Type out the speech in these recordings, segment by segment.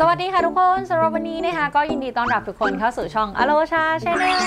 สวัสดีค่ะทุกคนสำหรับวันนี้นะคะก็ยินดีต้อนรับทุกคนเข้าสู่ช่อง alocha channel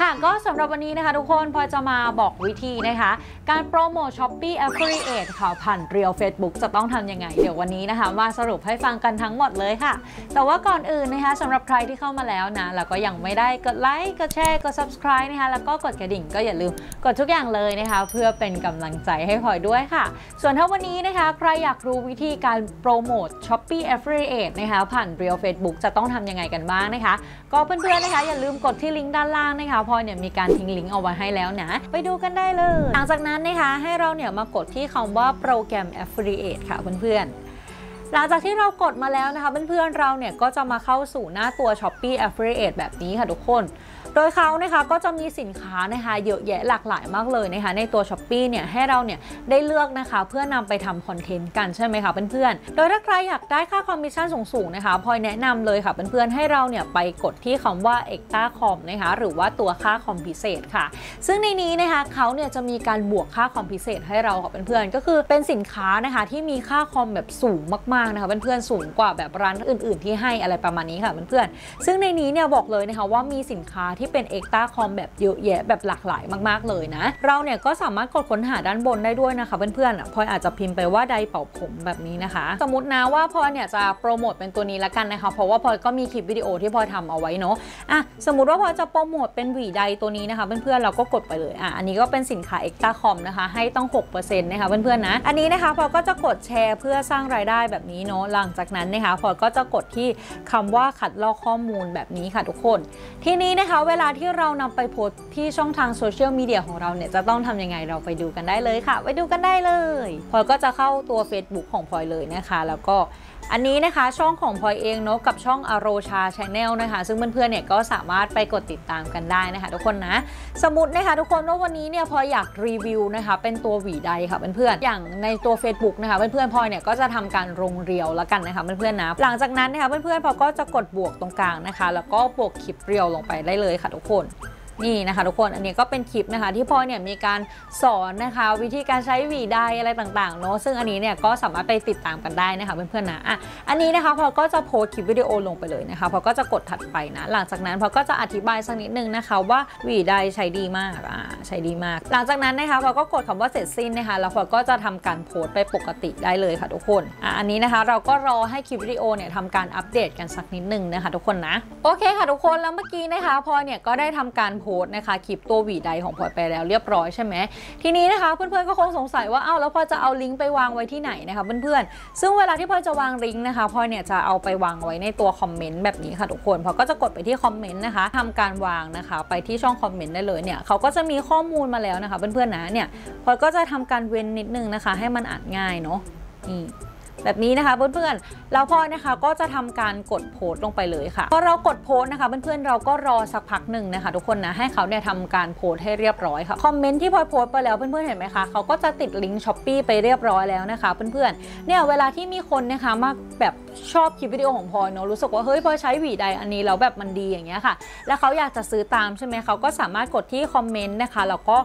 ค่ะก็สำหรับวันนี้นะคะทุกคนพอจะมาบอกวิธีนะคะการโปรโมท Shopee Affiliate ข่าวผ่านเรียล Facebook จะต้องทำยังไงเดี๋ยววันนี้นะคะมาสรุปให้ฟังกันทั้งหมดเลยค่ะแต่ว่าก่อนอื่นนะคะสำหรับใครที่เข้ามาแล้วนะแล้วก็ยังไม่ได้กดไลค์กดแชร์กด subscribe นะคะแล้วก็กดกระดิ่งก็อย่าลืมกดทุกอย่างเลยนะคะเพื่อเป็นกำลังใจให้พลอยด้วยค่ะส่วนถ้าวันนี้นะคะใครอยากรู้วิธีการโปรโมท Shopee Affiliate นะคะผ่านเรียล Facebook จะต้องทำยังไงกันบ้างนะคะก็เพื่อนๆนะคะอย่าลืมกดที่ลิงก์ด้านล่างนะคะพลอยเนี่ยมีการทิ้งลิงก์เอาไว้ให้แล้วนะไปดูกันได้เลยหลังจากนั้นนะคะให้เราเนี่ยมากดที่คำว่าโปรแกรม Affiliate ค่ะเพื่อนๆหลังจากที่เรากดมาแล้วนะคะเพื่อนๆเราเนี่ยก็จะมาเข้าสู่หน้าตัว Shopee Affiliate แบบนี้ค่ะทุกคนโดยเขานะคะก็จะมีสินค้านะคะเยอะแยะหลากหลายมากเลยนะคะในตัว Shopee เนี่ยให้เราเนี่ยได้เลือกนะคะเพื่อนำไปทำคอนเทนต์กันใช่ไหมคะเพื่อนๆโดยถ้าใครอยากได้ค่าคอมมิชชั่นสูงๆนะคะพลอยแนะนำเลยค่ะเพื่อนๆให้เราเนี่ยไปกดที่คำว่า Extra Com นะคะหรือว่าตัวค่าคอมพิเศษค่ะซึ่งในนี้นะคะเขาเนี่ยจะมีการบวกค่าคอมพิเศษให้เราค่ะเพื่อนๆก็คือเป็นสินค้านะคะที่มีค่าคอมแบบสูงมากๆนะคะเพื่อนๆสูงกว่าแบบร้านอื่นๆที่ให้อะไรประมาณนี้ค่ะเพื่อนๆซึ่งในนี้เนี่ยบอกเลยนะคะว่ามีสินค้าที่เป็น Extra Com แบบเยอะแยะแบบหลากหลายมากๆเลยนะเราเนี่ยก็สามารถกดค้นหาด้านบนได้ด้วยนะคะเพื่อนๆพลอยอาจจะพิมพ์ไปว่าไดร์เป่าผมแบบนี้นะคะสมมตินะว่าพลอยเนี่ยจะโปรโมทเป็นตัวนี้ละกันนะคะเพราะว่าพลอยก็มีคลิปวิดีโอที่พลอยทำเอาไว้เนาะสมมติว่าพลอยจะโปรโมทเป็นหวีไดร์ตัวนี้นะคะเพื่อนๆเราก็กดไปเลยอันนี้ก็เป็นสินค้า Extra Com นะคะให้ต้อง 6% นะคะเพื่อนๆนะอันนี้นะคะพลอยก็จะกดแชร์เพื่อสร้างรายได้แบบนี้เนาะหลังจากนั้นนะคะพลอยก็จะกดที่คำว่าคัดลอกข้อมูลแบบนี้ค่ะทุกคนทีนี้นะคะเวลาที่เรานำไปโพสที่ช่องทางโซเชียลมีเดียของเราเนี่ยจะต้องทำยังไงเราไปดูกันได้เลยค่ะไปดูกันได้เลยพลอยก็จะเข้าตัว Facebook ของพลอยเลยนะคะแล้วก็อันนี้นะคะช่องของพลอยเองเนาะกับช่อง alocha channel นะคะซึ่งเพื่อนๆเนี่ยก็สามารถไปกดติดตามกันได้นะคะทุกคนนะสมมตินะคะทุกคนว่าวันนี้เนี่ยพลอยอยากรีวิวนะคะเป็นตัวหวีไดค่ะเพื่อนๆอย่างในตัว Facebook นะคะเพื่อนๆพลอยเนี่ยก็จะทำการลงเรียวแล้วกันนะคะเพื่อนๆนะหลังจากนั้นนะคะเพื่อนๆพลอยก็จะกดบวกตรงกลางนะคะแล้วก็บวกคลิปเรียวลงไปได้เลยค่ะทุกคนนี่นะคะทุกคนอันนี้ก็เป็นคลิปนะคะที่พลอยเนี่ยมีการสอนนะคะวิธีการใช้หวีไดอะไรต่างๆเนาะซึ่งอันนี้เนี่ยก็สามารถไปติดตามกันได้นะคะเพื่อนๆนะอันนี้นะคะพลอยก็จะโพสคลิปวิดีโอลงไปเลยนะคะพลอยก็จะกดถัดไปนะหลังจากนั้นพลอยก็จะอธิบายสักนิดนึงนะคะว่าหวีไดใช้ดีมากใช้ดีมากหลังจากนั้นนะคะพลอยก็กดคำว่าเสร็จสิ้นนะคะแล้วพลอยก็จะทำการโพสไปปกติได้เลยค่ะทุกคนอันนี้นะคะเราก็รอให้คลิปวิดีโอเนี่ยทำการอัปเดตกันสักนิดนึงนะคะทุกคนนะโอเคค่ะทุกคนแล้วเมื่อกี้นะคะพลอยเนี่ยก็ได้ทำการโพสนะคะคลิปตัวหวีไดของพลอยไปแล้วเรียบร้อยใช่ไหมทีนี้นะคะเพื่อนๆก็คงสงสัยว่าแล้วพลอยจะเอาลิงก์ไปวางไว้ที่ไหนนะคะเพื่อนๆซึ่งเวลาที่พลอยจะวางลิงก์นะคะพลอยเนี่ยจะเอาไปวางไว้ในตัวคอมเมนต์แบบนี้ค่ะทุกคนพลอยก็จะกดไปที่คอมเมนต์นะคะทำการวางนะคะไปที่ช่องคอมเมนต์ได้เลยเนี่ยเขาก็จะมีข้อมูลมาแล้วนะคะเพื่อนๆนะเนี่ยพลอยก็จะทำการเว้นนิดนึงนะคะให้มันอ่านง่ายเนาะนี่แบบนี้นะคะเพื่อนๆแล้วพลอยนะคะก็จะทำการกดโพสต์ลงไปเลยค่ะพอเรากดโพสต์นะคะเพื่อนๆเราก็รอสักพักหนึ่งนะคะทุกคนนะให้เขาเนี่ยทำการโพสต์ให้เรียบร้อยค่ะคอมเมนต์ที่พลอยโพสต์ไปแล้วเพื่อนๆเห็นไหมคะเขาก็จะติดลิงก์ Shopee ไปเรียบร้อยแล้วนะคะเพื่อนๆเนี่ยเวลาที่มีคนนะคะมาแบบชอบคลิปวิดีโอของพลอยเนาะรู้สึกว่าเฮ้ยพลอยใช้หวีไดอันนี้แล้วแบบมันดีอย่างเงี้ยค่ะแล้วเขาอยากจะซื้อตามใช่ไหมเขาก็สามารถกดที่คอมเมนต์นะคะแล้วก็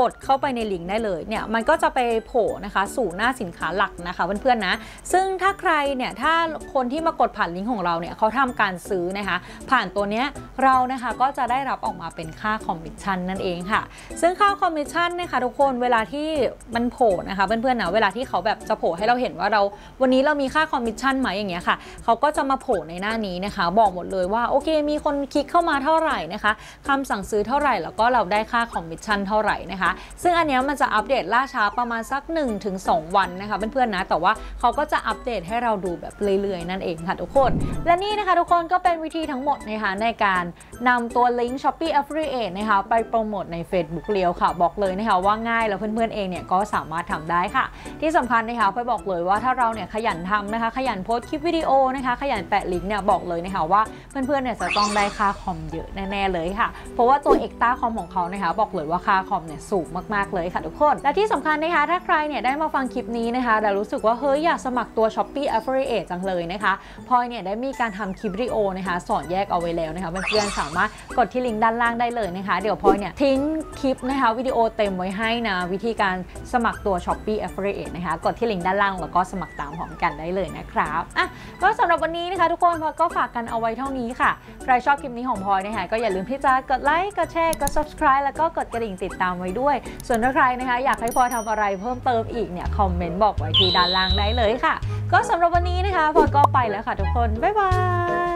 กดเข้าไปในลิงก์ได้เลยเนี่ยมันก็จะไปโผล่นะคะสู่หน้าสินค้าหลักนะคะเพื่อนๆนะซึ่งถ้าใครเนี่ยถ้าคนที่มากดผ่านลิงก์ของเราเนี่ยเขาทำการซื้อนะคะผ่านตัวเนี้ยเรานะคะก็จะได้รับออกมาเป็นค่าคอมมิชชั่นนั่นเองค่ะซึ่งค่าคอมมิชชั่นนะคะทุกคนเวลาที่มันโผล่นะคะเพื่อนๆนะเวลาที่เขาแบบจะโผล่ให้เราเห็นว่าเราวันนี้เรามีค่าคอมมิชชั่นไหมอย่างเงี้ยค่ะเขาก็จะมาโผล่ในหน้านี้นะคะบอกหมดเลยว่าโอเคมีคนคลิกเข้ามาเท่าไหร่นะคะคำสั่งซื้อเท่าไหร่แล้วก็เราได้ค่าคอมมิชชั่นเท่าไหร่นะคะซึ่งอันนี้มันจะอัปเดตล่าช้าประมาณสัก 1-2 วันนะคะเพื่อนๆนะแต่ว่าเขาก็จะอัปเดตให้เราดูแบบเรื่อยๆนั่นเองค่ะทุกคนและนี่นะคะทุกคนก็เป็นวิธีทั้งหมดนะคะในการนำตัวลิงก์ Shopee Affiliate นะคะไปโปรโมทใน Facebook เรียวค่ะบอกเลยนะคะว่าง่ายแล้วเพื่อนๆเองเนี่ยก็สามารถทำได้ค่ะที่สำคัญนะคะพลอยบอกเลยว่าถ้าเราเนี่ยขยันทำนะคะขยันโพสคลิปวิดีโอนะคะขยันแปะลิงก์เนี่ยบอกเลยนะคะว่าเพื่อนๆเนี่ยจะต้องได้ค่าคอมเยอะแน่ๆเลยค่ะเพราะว่าตัว Extra Com ของเขานะคะบอกเลยว่าค่าคอมเนี่ย สูงมากๆเลยค่ะทุกคนและที่สำคัญนะคะถ้าใครเนี่ยได้มาฟังคลิปนี้นะคะแต่รู้สึกว่าเฮ้ยอยากสมัครตัว Shopee Affiliate จังเลยนะคะพลอยเนี่ยได้มีการทำคลิปวิดีโอนะคะสอนแยกเอาไว้แล้วนะคะเพื่อนๆสามารถกดที่ลิงก์ด้านล่างได้เลยนะคะเดี๋ยวพลอยเนี่ยทิ้งคลิปนะคะวิดีโอเต็มไว้ให้นะวิธีการสมัครตัว Shopee Affiliate นะคะกดที่ลิงก์ด้านล่างแล้วก็สมัครตามพร้อมกันได้เลยนะครับอ่ะก็สำหรับวันนี้นะคะทุกคนพลอยก็ฝากกันเอาไว้เท่านี้ค่ะใครชอบคลิปนี้ของพลอยนะคะก็อย่าลืมที่จะกดไลค์กดแชร์กด subscribe แล้วก็กดกระดิ่งติดตามไว้ด้วยส่วนถ้าใครนะคะอยากให้พลอยทำอะไรเพิ่มเติมอีกเนี่ยคอมเมนต์บอกไว้ที่ด้านล่างได้เลยค่ะก็สำหรับวันนี้นะคะพลอยก็ไปแล้วค่ะทุกคนบ๊ายบาย